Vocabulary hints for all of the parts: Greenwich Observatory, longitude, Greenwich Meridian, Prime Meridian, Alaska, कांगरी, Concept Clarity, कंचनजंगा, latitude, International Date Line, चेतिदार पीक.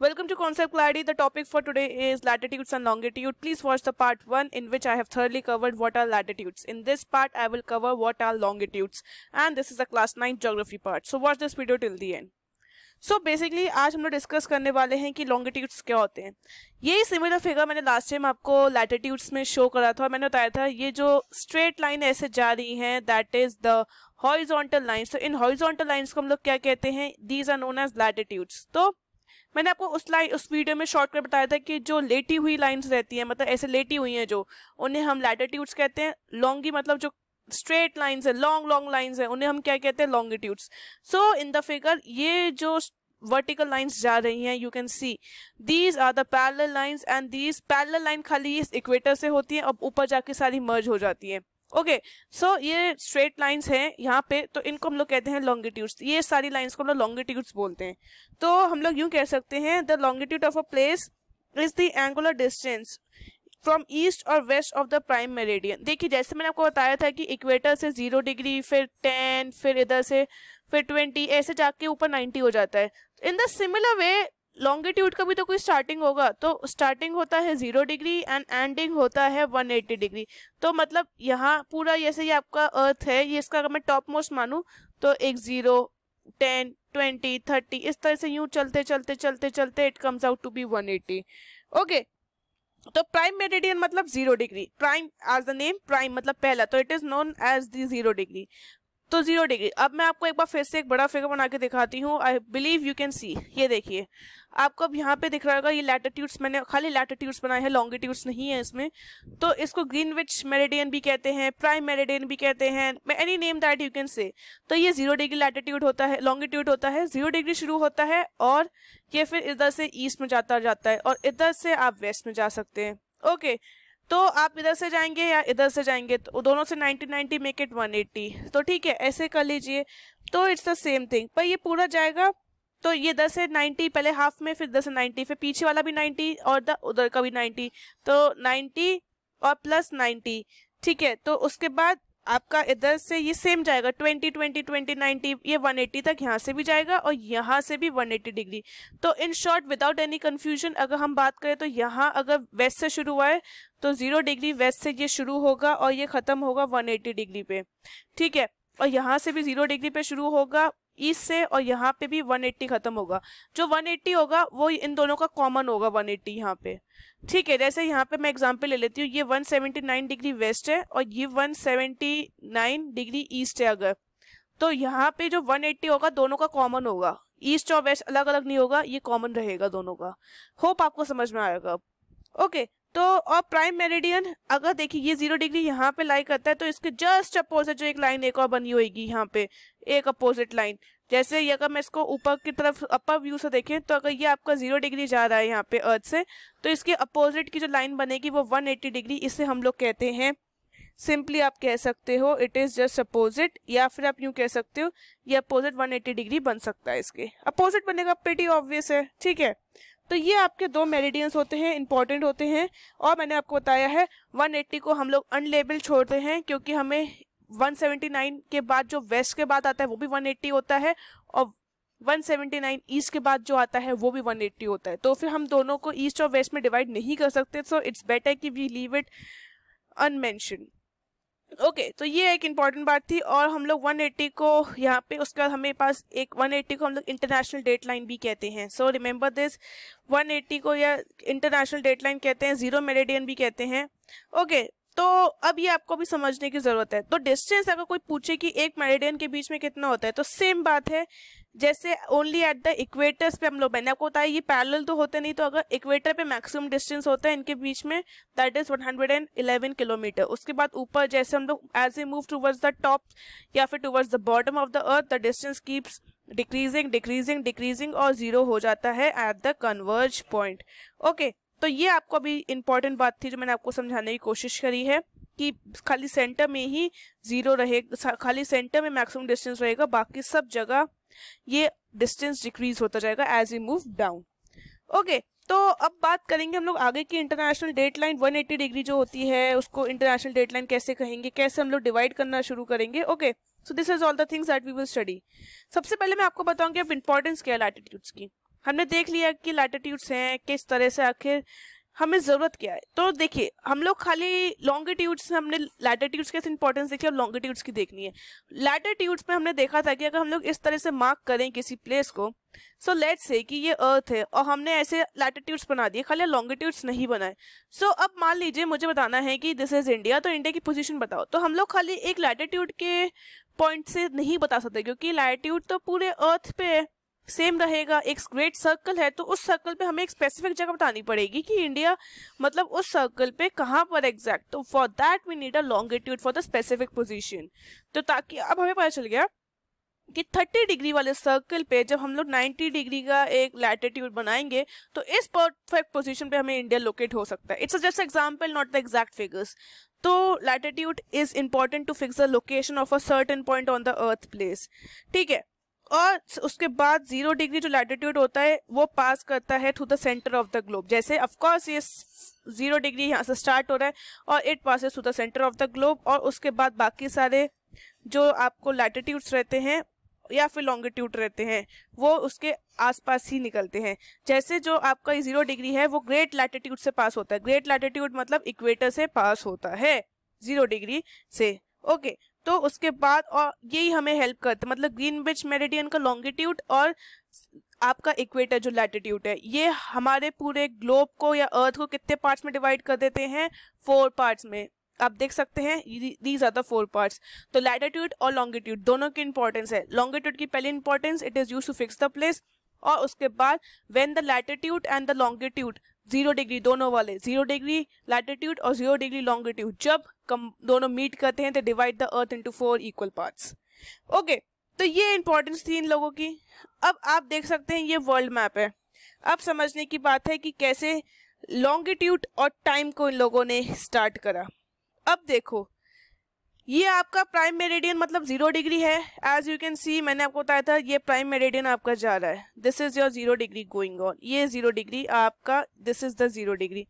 Welcome to Concept Clarity. The topic for today is latitudes and longitude. Please watch the part 1 in which I have thoroughly covered what are latitudes. In this part, I will cover what are longitudes. And this is the class 9 geography part. So watch this video till the end. So basically आज हम लोग discuss करने वाले हैं कि longitudes क्या होते हैं. यही सिमिलर फिगर मैंने लास्ट टाइम आपको latitudes में शो करा था और मैंने बताया था ये जो स्ट्रेट लाइन ऐसे जा रही हैं that is the horizontal lines. तो इन horizontal lines को हम लोग क्या कहते हैं? These are known as latitudes. तो मैंने आपको उस वीडियो में शॉर्टकट बताया था कि जो लेटी हुई लाइंस रहती हैं मतलब ऐसे लेटी हुई हैं जो उन्हें हम लैटिट्यूड्स कहते हैं. लॉन्गी मतलब जो स्ट्रेट लाइंस है लॉन्ग लाइंस है उन्हें हम क्या कहते हैं? Longitudes. So in the figure ये जो वर्टिकल लाइंस जा रही हैं you can see these are the parallel lines and these parallel line खाली इस इक्वेटर से होती है और ऊपर जाके सारी मर्ज हो जाती है. ओके सो ये स्ट्रेट लाइंस हैं यहाँ पे तो इनको हम लोग कहते हैं लॉन्गिट्यूड्स. ये सारी लाइंस को हम लोग लॉन्गिट्यूड्स बोलते हैं. तो हम लोग यूं कह सकते हैं the longitude of a place is the angular distance from east और west of the prime meridian. देखिए जैसे मैंने आपको बताया था कि इक्वेटर से 0 डिग्री फिर 10 फिर इधर से फिर 20 ऐसे जाके ऊपर 90 हो जाता है. In the similar way longitude का भी तो कोई स्टार्टिंग होगा. तो स्टार्टिंग होता है 0 डिग्री एंड एंडिंग होता है 180 डिग्री. तो मतलब यहाँ पूरा जैसे ये आपका अर्थ है ये इसका अगर मैं टॉप मोस्ट मानूं तो एक 0, 10, 20, 30 इस तरह से यूं चलते चलते चलते चलते it comes out to be 180. Okay तो प्राइम मेरिडियन मतलब 0 degree. Prime as the name prime मतलब पहला तो it is known as the 0 degree. तो 0 डिग्री अब मैं आपको एक बार फिर से एक बड़ा फिगर बना के दिखाती हूँ. I believe you can see. ये देखिए आपको अब यहाँ पे दिख रहा होगा ये लैटिट्यूड्स मैंने खाली लैटिट्यूड्स बनाए हैं लॉन्गिट्यूड्स नहीं है इसमें. तो इसको ग्रीनविच मेरिडियन भी कहते हैं प्राइम मेरिडियन भी कहते हैं any name that you can say. तो ये 0 डिग्री लैटिट्यूड होता है लॉन्गिट्यूड होता है 0 डिग्री शुरू होता है और ये फिर इधर से ईस्ट में जाता है और इधर से आप वेस्ट में जा सकते हैं. ओके तो आप इधर से जाएंगे या इधर से जाएंगे तो दोनों से 90 मेक इट 180. तो ठीक है ऐसे कर लीजिए तो इट्स द सेम थिंग. पर ये पूरा जाएगा तो ये 10 से 90 पहले हाफ में फिर 10 से 90 फिर पीछे वाला भी 90 और उधर का भी 90 तो 90 और प्लस 90 ठीक है. तो उसके बाद आपका इधर से ये सेम जाएगा 20, 20, 20, 90 ये 180 तक यहाँ से भी जाएगा और यहाँ से भी 180 डिग्री. तो in short without any confusion अगर हम बात करें तो यहाँ अगर वेस्ट से शुरू हुआ है तो 0 डिग्री वेस्ट से ये शुरू होगा और ये खत्म होगा 180 डिग्री पे ठीक है. और यहाँ से भी 0 डिग्री पे शुरू होगा ईस्ट से और यहाँ पे भी 180 खत्म होगा. जो 180 होगा वो इन दोनों का कॉमन होगा 180 यहाँ पे ठीक है. जैसे यहाँ पे मैं एग्जांपल ले लेती हूँ ये 179 डिग्री वेस्ट है और ये 179 डिग्री ईस्ट है. अगर तो यहाँ पे जो 180 होगा दोनों का कॉमन होगा ईस्ट और वेस्ट अलग अलग नहीं होगा ये कॉमन रहेगा दोनों का. होप आपको समझ में आएगा. ओके तो और प्राइम मेरिडियन अगर देखिए ये 0 डिग्री यहाँ पे लाई करता है तो इसके जस्ट अपोजिट जो एक लाइन एक और बनी होगी यहाँ पे एक अपोजिट लाइन. जैसे ये अगर मैं इसको ऊपर की तरफ अपर व्यू से देखें तो अगर ये आपका 0 डिग्री जा रहा है यहाँ पे अर्थ से तो इसके अपोजिट की जो लाइन बनेगी वो 180 डिग्री. इसे हम लोग कहते हैं सिंपली आप कह सकते हो इट इज जस्ट अपोजिट या फिर आप यूं कह सकते हो ये अपोजिट 180 डिग्री बन सकता है. इसके अपोजिट बनेगा प्रीटी ऑब्वियस है ठीक है. तो ये आपके दो मेरिडियंस होते हैं इंपॉर्टेंट होते हैं और मैंने आपको बताया है 180 को हम लोग अनलेबल छोड़ते हैं क्योंकि हमें 179 के बाद जो वेस्ट के बाद आता है वो भी 180 होता है और 179 ईस्ट के बाद जो आता है वो भी 180 होता है. तो फिर हम दोनों को ईस्ट और वेस्ट में डिवाइड नहीं कर सकते. सो इट्स बेटर कि we leave it unmentioned. Okay तो ये एक इम्पॉर्टेंट बात थी. और हम लोग 180 को यहाँ पे उसके बाद हमें पास एक 180 को हम लोग इंटरनेशनल डेट लाइन भी कहते हैं. सो रिमेंबर दिस 180 को या इंटरनेशनल डेट लाइन कहते हैं जीरो मेरिडियन भी कहते हैं. ओके तो अब ये आपको भी समझने की जरूरत है. तो डिस्टेंस अगर कोई पूछे कि एक मेरिडियन के बीच में कितना होता है तो सेम बात है जैसे ओनली एट द इक्वेटर्स पे हम लोग मैंने आपको बताया ये पैरेलल तो होते नहीं. तो अगर इक्वेटर पे मैक्सिमम डिस्टेंस होता है इनके बीच में दैट इज 111 किलोमीटर. उसके बाद ऊपर जैसे हम लोग as we move towards the top या फिर towards the bottom of the earth the distance keeps decreasing decreasing decreasing और जीरो हो जाता है at the converge point. Okay तो ये आपको अभी इंपॉर्टेंट बात थी जो मैंने आपको समझाने की कोशिश करी है कि खाली सेंटर में ही जीरो रहेगा खाली सेंटर में मैक्सिमम डिस्टेंस रहेगा बाकी सब जगह ये डिस्टेंस डिक्रीज होता जाएगा as we move down. Okay तो अब बात करेंगे हम लोग आगे की इंटरनेशनल डेट लाइन 180 डिग्री जो होती है उसको इंटरनेशनल डेट लाइन कैसे कहेंगे कैसे हम लोग डिवाइड करना शुरू करेंगे. Okay so this is all the things that we will study. सबसे पहले मैं आपको बताऊंगी अब इंपॉर्टेंस क्या है लैटिट्यूड्स की. हमने देख लिया कि लैटिट्यूड्स हैं, किस तरह से आखिर हमें ज़रूरत क्या है। तो देखिए हम लोग खाली लॉन्गिट्यूड्स, हमने लैटिट्यूड्स के इंपॉर्टेंस देखी, अब लॉन्गिट्यूड्स की देखनी है। लैटिट्यूड्स में हमने देखा था कि अगर हम लोग इस तरह से मार्क करें किसी प्लेस को, सो लेट्स से कि ये अर्थ है और हमने ऐसे लैटिट्यूड्स बना दिए, खाली लॉन्गिट्यूड्स नहीं बनाए। सो अब मान लीजिए मुझे बताना है कि दिस इज इंडिया, तो इंडिया की पोजीशन बताओ। तो हम लोग खाली एक लैटिट्यूड के पॉइंट से नहीं बता सकते क्योंकि लैटिट्यूड तो पूरे अर्थ पे है, सेम रहेगा। एक ग्रेट सर्कल है तो उस सर्कल पे हमें एक स्पेसिफिक जगह बतानी पड़ेगी कि इंडिया मतलब उस सर्कल पे कहाँ पर एग्जैक्ट। तो for that we need a longitude for the specific position. तो ताकि अब हमें पता चल गया कि 30 डिग्री वाले सर्कल पे जब हम लोग 90 डिग्री का एक लैटिट्यूड बनाएंगे तो इस परफेक्ट पोजीशन पे हमें इंडिया लोकेट हो सकता है। It's just example, not the exact figures. तो latitude is important to fix the location of a certain point on the earth place, ठीक है। और उसके बाद 0 डिग्री जो लैटिट्यूड होता है वो पास करता है through the centre of the globe. जैसे ऑफकोर्स ये 0 डिग्री यहाँ से स्टार्ट हो रहा है और it passes through the centre of the globe, और उसके बाद बाकी सारे जो आपको लैटिट्यूड्स रहते हैं या फिर लॉन्गिट्यूड रहते हैं वो उसके आसपास ही निकलते हैं। जैसे जो आपका ये 0 डिग्री है वो ग्रेट लैटिट्यूड से पास होता है। ग्रेट लैटिट्यूड मतलब इक्वेटर से पास होता है 0 डिग्री से, ओके तो उसके बाद, और यही हमें हेल्प करता है, मतलब ग्रीनविच मेरिडियन का लॉन्गिट्यूड और आपका इक्वेटर जो लैटिट्यूड है ये हमारे पूरे ग्लोब को या अर्थ को कितने पार्ट्स में डिवाइड कर देते हैं? 4 पार्ट्स में। आप देख सकते हैं दीज आर द 4 पार्ट्स। तो लैटिट्यूड और लॉन्गिट्यूड दोनों की इंपॉर्टेंस है। लॉन्गिट्यूड की पहली importance it is use to fix the place, और उसके बाद when the latitude and the longitude 0 degree दोनों वाले, 0 डिग्री लैटिट्यूड और 0 डिग्री लॉन्गिट्यूड जब दोनों मीट करते हैं तो divide the earth into 4 equal parts. Okay तो ये इंपॉर्टेंस थी इन लोगों की। अब आप देख सकते हैं ये वर्ल्ड मैप है। अब समझने की बात है कि कैसे लॉन्गिट्यूड और टाइम को इन लोगों ने स्टार्ट करा। अब देखो ये आपका प्राइम मेरिडियन मतलब 0 डिग्री है। एज यू कैन सी मैंने आपको बताया था ये प्राइम मेरिडियन आपका जा रहा है, this is your 0 degree going on, ये 0 डिग्री आपका, दिस इज द 0 डिग्री।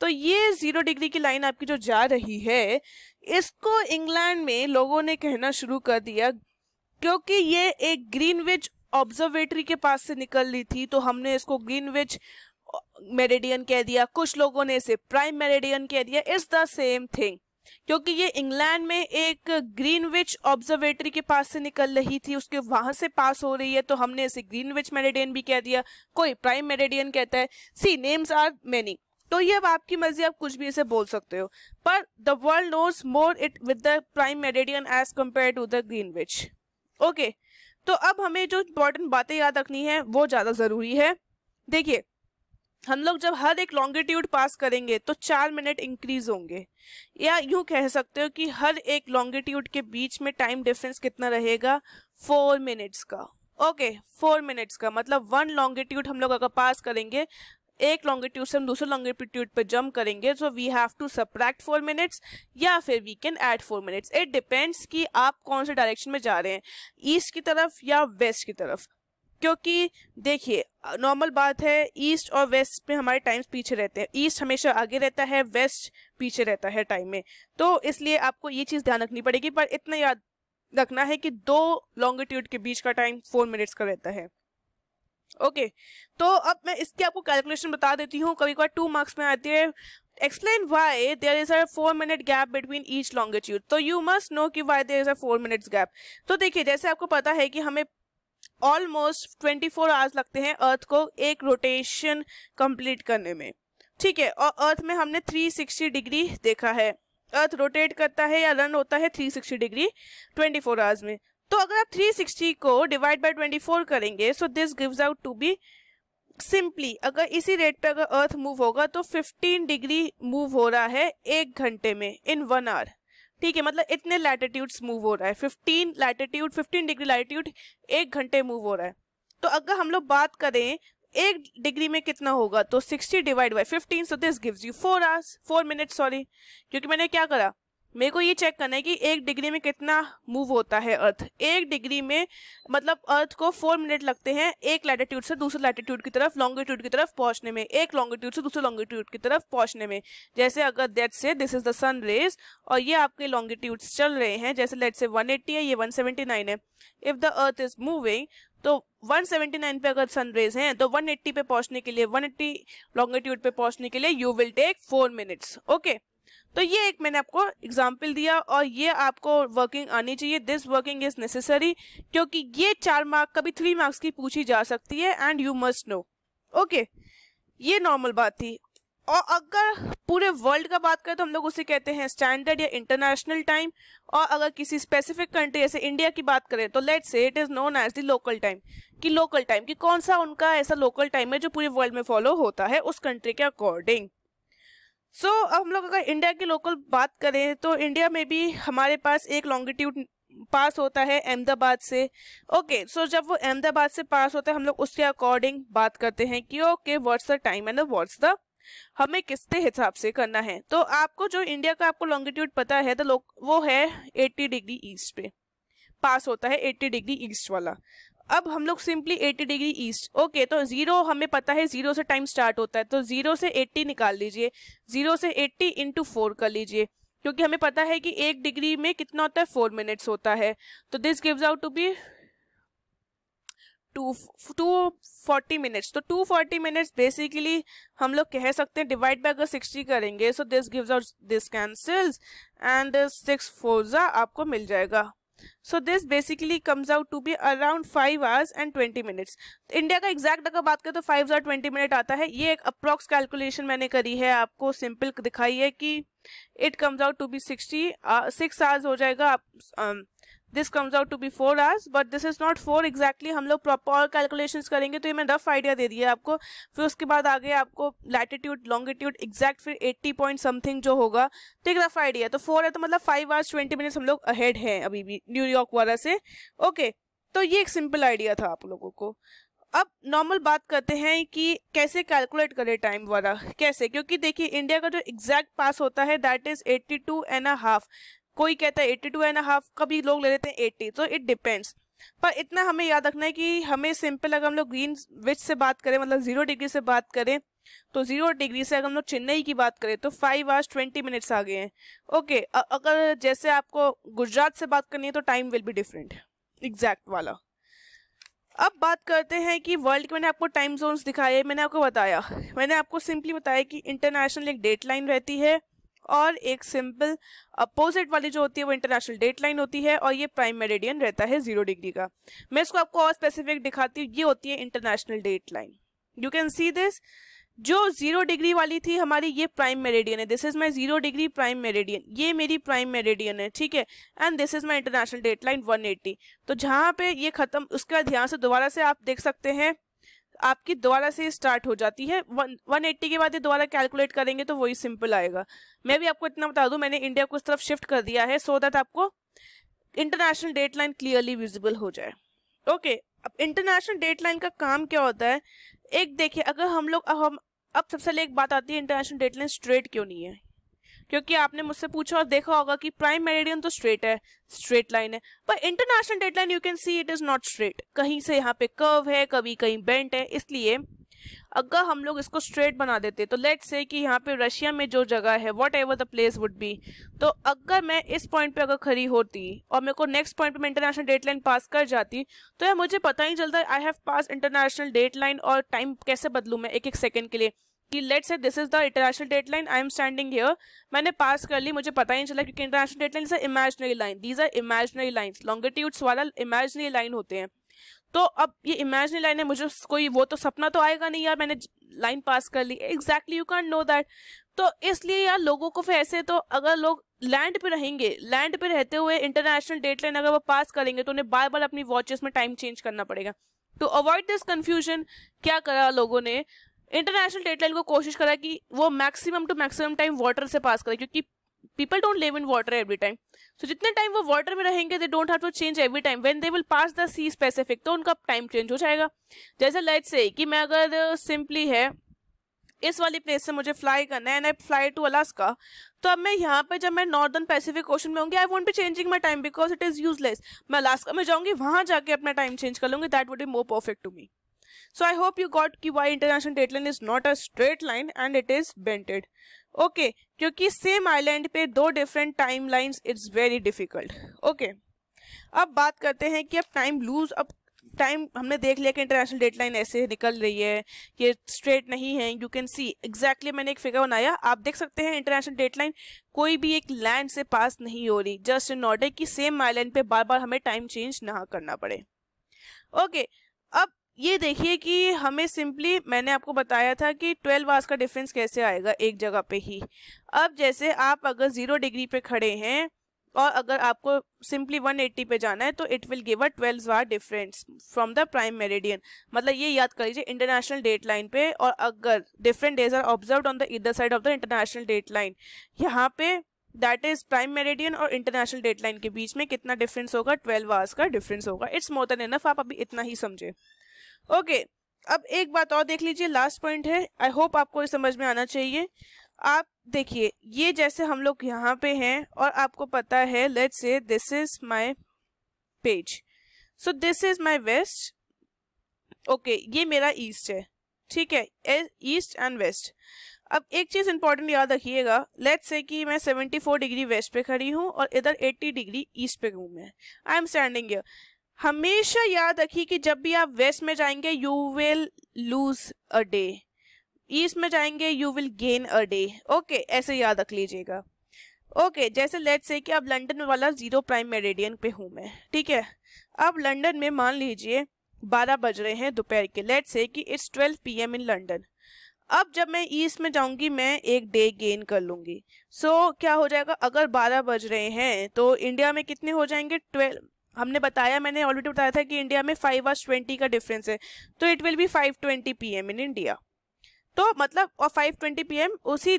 तो ये 0 डिग्री की लाइन आपकी जो जा रही है इसको इंग्लैंड में लोगों ने कहना शुरू कर दिया क्योंकि ये एक ग्रीनविच ऑब्जर्वेटरी के पास से निकल रही थी, तो हमने इसको ग्रीनविच मेरिडियन कह दिया। कुछ लोगों ने इसे प्राइम मेरिडियन कह दिया। इट्स द सेम थिंग क्योंकि ये इंग्लैंड में एक ग्रीनविच ऑब्जर्वेटरी के पास से निकल रही थी, उसके वहां से पास हो रही है, तो हमने इसे ग्रीनविच मेरिडियन भी कह दिया, कोई प्राइम मेरिडियन कहता है। सी नेम्स आर मेनी, तो ये अब आपकी मर्जी, आप कुछ भी इसे बोल सकते हो, पर the world knows more it with the prime meridian as compare to the Greenwich. Okay तो अब हमें जो इंपॉर्टेंट बातें याद रखनी है वो ज्यादा जरूरी है। देखिए हम लोग जब हर एक लॉन्गिट्यूड पास करेंगे तो 4 मिनट इंक्रीज होंगे, या यूं कह सकते हो कि हर एक लॉन्गिट्यूड के बीच में टाइम डिफरेंस कितना रहेगा? 4 मिनट्स का। ओके 4 मिनट्स का मतलब 1 लॉन्गिट्यूड हम लोग अगर पास करेंगे, एक लॉन्गिट्यूड से हम दूसरे लॉन्गिट्यूड पर जंप करेंगे, so we have to subtract 4 minutes या फिर we can add 4 minutes. It depends कि आप कौन से डायरेक्शन में जा रहे हैं, ईस्ट की तरफ या वेस्ट की तरफ, क्योंकि देखिए नॉर्मल बात है ईस्ट और वेस्ट पे हमारे टाइम्स पीछे रहते हैं। ईस्ट हमेशा आगे रहता है, वेस्ट पीछे रहता है टाइम में, तो इसलिए आपको ये चीज़ ध्यान रखनी पड़ेगी। पर इतना याद रखना है कि 2 लॉन्गिट्यूड के बीच का टाइम 4 मिनट्स का रहता है। ओके तो अब मैं इसकी आपको कैलकुलेशन बता देती हूँ, कभी कभार 2 मार्क्स में आती है। Explain why there is a 4 minute gap between each longitude, तो यू मस्ट नो कि why there is a 4 minutes gap. तो देखिए जैसे आपको पता है कि हमें ऑलमोस्ट 24 आवर्स लगते हैं अर्थ को एक रोटेशन कंप्लीट करने में, ठीक है। और अर्थ में हमने 360 डिग्री देखा है, अर्थ रोटेट करता है या रन होता है 360 डिग्री 24 आवर्स में। तो अगर आप 360 को डिवाइड बाय 24 करेंगे so this gives out to be simply, अगर इसी रेट पे अगर अर्थ मूव होगा तो 15 डिग्री मूव हो रहा है 1 घंटे में, इन 1 आवर, ठीक है। मतलब इतने लैटिट्यूड्स मूव हो रहा है, 15 डिग्री लैटिट्यूड 1 घंटे मूव हो रहा है। तो अगर हम लोग बात करें 1 डिग्री में कितना होगा, तो 60 divide by 15, so this gives you 4 minutes, sorry, क्योंकि मैंने क्या करा, मेरे को ये चेक करना है कि 1 डिग्री में कितना मूव होता है अर्थ। 1 डिग्री में मतलब अर्थ को 4 मिनट लगते हैं एक लैटिट्यूड से दूसरे लैटिट्यूड की तरफ, लॉन्गिट्यूड की तरफ पहुंचने में, एक लॉन्गिट्यूड से दूसरे लॉन्गिट्यूड की तरफ पहुंचने में। जैसे अगर that say this is the sun rays और ये आपके लॉन्गिट्यूड्स चल रहे हैं, जैसे लेट से 180 है, ये 179 है। If the earth is moving तो 179 पे अगर सनरेज हैं तो 180 पे पहुंचने के लिए 180 लॉन्गिट्यूड पे पहुंचने के लिए you will take 4 minutes. Okay, तो ये एक मैंने आपको एग्जाम्पल दिया और ये आपको वर्किंग आनी चाहिए. दिस वर्किंग इज नेसेसरी क्योंकि ये 4 मार्क कभी 3 मार्क्स की पूछी जा सकती है and you must know. Okay, ये नॉर्मल बात थी. और अगर पूरे वर्ल्ड का बात करें तो हम लोग उसे कहते हैं स्टैंडर्ड या इंटरनेशनल टाइम. और अगर किसी स्पेसिफिक कंट्री जैसे इंडिया की बात करें तो let's say it is known as the local time. कि लोकल टाइम कि कौन सा उनका ऐसा लोकल टाइम है जो पूरे वर्ल्ड में फॉलो होता है उस कंट्री के अकॉर्डिंग. सो अब हम लोग अगर इंडिया की लोकल बात करें तो इंडिया में भी हमारे पास एक लॉन्गिट्यूड पास होता है अहमदाबाद से. ओके, सो जब वो अहमदाबाद से पास होता है हम लोग उसके अकॉर्डिंग बात करते हैं कि okay what's the time and what's the हमें किसके हिसाब से करना है. तो आपको जो इंडिया का आपको लॉन्गिट्यूड पता है तो वो है 80 डिग्री ईस्ट पे पास होता है 80 डिग्री ईस्ट वाला. अब हम लोग सिंपली 80 डिग्री ईस्ट. ओके, तो जीरो हमें पता है जीरो से टाइम स्टार्ट होता है तो जीरो से 80 निकाल लीजिए. जीरो से 80 इंटू 4 कर लीजिए क्योंकि हमें पता है कि 1 डिग्री में कितना होता है 4 मिनट्स होता है. तो this gives out to be 240 minutes. तो 240 मिनट्स बेसिकली हम लोग कह सकते हैं डिवाइड बाय अगर 60 करेंगे so this gives out this cancels and 6 4 आपको मिल जाएगा. So this basically comes out to be around 5 hours and 20 minutes. India का एग्जैक्ट अगर बात करें तो 5 और 20 मिनट आता है. ये एक अप्रॉक्स कैलकुलेशन मैंने करी है आपको सिंपल दिखाई है कि it comes out to be 6 hours हो जाएगा. This comes out to be 4 hours but this is not 4 exactly. हम लोग प्रॉपर कैलकुलेशन करेंगे तो ये मैंने रफ आइडिया दे दिया आपको. फिर उसके बाद आगे आपको लैटिट्यूड लॉन्गिट्यूड एग्जैक्ट फिर 80 पॉइंट समथिंग जो होगा तो एक रफ आइडिया. तो 4 है तो मतलब 5 hours 20 minutes हम लोग अहेड हैं अभी भी न्यूयॉर्क वाला से. ओके, तो ये एक सिंपल आइडिया था आप लोगों को. अब नॉर्मल बात करते हैं कि कैसे कैलकुलेट करें टाइम वाला कैसे. क्योंकि देखिए इंडिया का जो एग्जैक्ट पास होता है दैट इज 82.5. कोई कहता है 82.5 कभी लोग ले लेते हैं 80. तो इट डिपेंड्स. पर इतना हमें याद रखना है कि हमें सिंपल अगर हम लोग ग्रीनविच से बात करें मतलब 0 डिग्री से बात करें तो 0 डिग्री से अगर हम लोग चेन्नई की बात करें तो 5 hours 20 minutes आ गए हैं. ओके, अगर जैसे आपको गुजरात से बात करनी है तो time will be different exact वाला. अब बात करते हैं कि वर्ल्ड के मैंने आपको टाइम जोन्स दिखाए. मैंने आपको सिंपली बताया कि इंटरनेशनल एक डेट लाइन रहती है और एक सिंपल अपोजिट वाली जो होती है वो इंटरनेशनल डेट लाइन होती है और ये प्राइम मेरिडियन रहता है 0 डिग्री का. मैं इसको आपको और स्पेसिफिक दिखाती हूँ. ये होती है international date line. You can see this. जो 0 डिग्री वाली थी हमारी ये प्राइम मेरिडियन है. This is my 0 degree prime meridian. ये मेरी प्राइम मेरिडियन है, ठीक है. And this is my international date line 180. तो जहाँ पे ये खत्म उसके बाद ध्यान से दोबारा से आप देख सकते हैं आपकी दोबारा से स्टार्ट हो जाती है 180 के बाद. ये दोबारा कैलकुलेट करेंगे तो वही सिंपल आएगा. मैं भी आपको इतना बता दूं मैंने इंडिया को उस तरफ शिफ्ट कर दिया है सो दैट आपको international date line clearly visible हो जाए. ओके, अब इंटरनेशनल डेट लाइन का काम क्या होता है एक देखिए. अगर अब सबसे पहले एक बात आती है इंटरनेशनल डेट लाइन स्ट्रेट क्यों नहीं है. क्योंकि आपने मुझसे पूछा और देखा होगा कि प्राइम मेरिडियन तो स्ट्रेट है, स्ट्रेट लाइन है, पर international date line you can see it is not straight. कहीं से यहाँ पे कर्व है, कभी कहीं बेंट है. इसलिए अगर हम लोग इसको स्ट्रेट बना देते तो लेट्स से कि यहाँ पे रशिया में जो जगह है whatever the place would be, तो अगर मैं इस पॉइंट पे अगर खड़ी होती और मेरे को नेक्स्ट पॉइंट पे मैं इंटरनेशनल डेट लाइन पास कर जाती तो यार मुझे पता ही नहीं चलता I have pass international date line. और टाइम कैसे बदलूँ मैं एक एक सेकेंड के लिए कि let's say this is the international date line, I am standing here, मैंने पास कर ली, मुझे पता ही नहीं चला. क्योंकि international date line is imaginary line. These are imaginary lines. Longitudes वाला इमेजिनरी लाइन होते हैं. तो अब ये इमेजिनरी लाइन है, मुझे कोई वो तो सपना तो आएगा नहीं यार मैंने लाइन पास कर ली. Exactly you can know that. तो इसलिए यार लोगों को फिर ऐसे, तो अगर लोग लैंड पे रहेंगे, लैंड पे रहते हुए इंटरनेशनल डेट लाइन अगर वो पास करेंगे तो उन्हें बार बार अपनी वॉचेस में टाइम चेंज करना पड़ेगा. टू अवॉइड दिस कन्फ्यूजन क्या करा लोगों ने, इंटरनेशनल डेट लाइन को कोशिश करा कि वो maximum to maximum time water से पास करें. क्योंकि people don't live in water every time. So जितने टाइम वो वाटर में रहेंगे they don't have to change every time. When they will pass the sea specific तो उनका टाइम चेंज हो जाएगा. जैसे लेट्स से कि मैं अगर सिंपली है इस वाली प्लेस से मुझे फ्लाई करना है and I fly to Alaska, तो अब मैं यहाँ पे जब मैं नॉर्दर्न पैसिफिक ओशन में होंगी I won't be changing my time because it is useless. मैं अलास्का में जाऊँगी, वहाँ जाके अपना टाइम चेंज कर लूँगी. That would be more perfect to me. So I hope you got कि why international date line is not a straight line and it is bented. Okay, क्योंकि same island पे 2 different timelines it's very difficult. Okay, अब बात करते हैं कि अब time lose, अब टाइम हमने देख लिया कि इंटरनेशनल डेट लाइन ऐसे निकल रही है, ये स्ट्रेट नहीं है. यू कैन सी एग्जैक्टली मैंने एक फिगर बनाया, आप देख सकते हैं इंटरनेशनल डेट लाइन कोई भी एक लैंड से पास नहीं हो रही, जस्ट इन ऑर्डर की सेम आइलैंड पे बार बार हमें टाइम चेंज ना करना पड़े. ओके, अब ये देखिए कि हमें सिंपली मैंने आपको बताया था कि 12 आवर्स का डिफरेंस कैसे आएगा एक जगह पे ही. अब जैसे आप अगर 0 डिग्री पे खड़े हैं और अगर आपको सिंपली 180 पे जाना है तो it will give a 12 hour difference from the prime meridian. मतलब ये याद कर लीजिए इंटरनेशनल डेट लाइन पे, और अगर different days are observe on the either side of the international date line, यहाँ पे दैट इज प्राइम मेरिडियन और इंटरनेशनल डेट लाइन के बीच में कितना डिफरेंस होगा, 12 आवर्स का डिफरेंस होगा. इट्स मोर देन इनफ, आप अभी इतना ही समझे. ओके अब एक बात और देख लीजिए, लास्ट पॉइंट है, आई होप आपको समझ में आना चाहिए. आप देखिए ये जैसे हम लोग यहाँ पे हैं और आपको पता है, let's say this is my page, so this is my west. Okay ये मेरा ईस्ट है, ठीक है, ईस्ट एंड वेस्ट. अब एक चीज इंपॉर्टेंट याद रखिएगा, लेट्स से कि मैं 74 डिग्री वेस्ट पे खड़ी हूँ और इधर 80 डिग्री ईस्ट पे हूँ मैं, आई एम स्टैंडिंग हियर. हमेशा याद रखिए कि जब भी आप वेस्ट में जाएंगे you will lose a day, east में जाएंगे you will gain a day. Okay ऐसे याद रख लीजिएगा. ओके जैसे लेट्स से कि अब लंदन वाला 0 प्राइम मेरिडियन पे हूँ मैं, ठीक है. अब लंदन में मान लीजिए 12 बज रहे हैं दोपहर के, लेट्स से कि इट्स 12 PM इन लंदन. अब जब मैं ईस्ट में जाऊंगी मैं एक डे गेन कर लूंगी, सो क्या हो जाएगा, अगर 12 बज रहे हैं तो इंडिया में कितने हो जाएंगे, 12. हमने बताया, मैंने ऑलरेडी बताया था कि इंडिया में 5 आवर्स 20 का डिफरेंस है, तो it will be 5:20 PM in India. तो मतलब और 5:20 PM उसी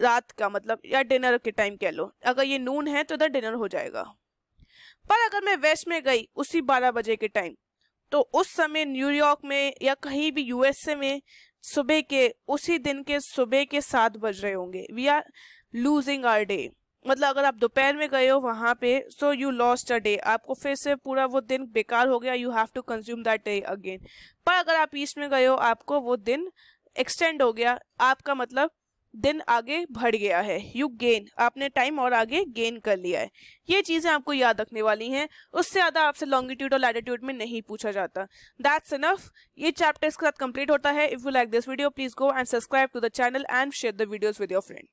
रात का, मतलब या डिनर के टाइम कह लो, अगर ये नून है तो इधर डिनर हो जाएगा. पर अगर मैं वेस्ट में गई उसी 12 बजे के टाइम, तो उस समय न्यूयॉर्क में या कहीं भी यूएसए में सुबह के उसी दिन के सुबह के 7 बज रहे होंगे. We are losing our day. मतलब अगर आप दोपहर में गए हो वहाँ पे, so you lost a day, आपको फिर से पूरा वो दिन बेकार हो गया, you have to consume that day again. पर अगर आप ईस्ट में गए हो आपको वो दिन एक्सटेंड हो गया, आपका मतलब दिन आगे बढ़ गया है, यू गेन, आपने टाइम और आगे गेन कर लिया है. ये चीज़ें आपको याद रखने वाली हैं, उससे ज़्यादा आपसे लॉन्गिट्यूड और लैटिट्यूड में नहीं पूछा जाता. दैट्स इनफ, ये चैप्टर इसके साथ कंप्लीट होता है. If you like this video please go and subscribe to the channel and share the videos with your friend.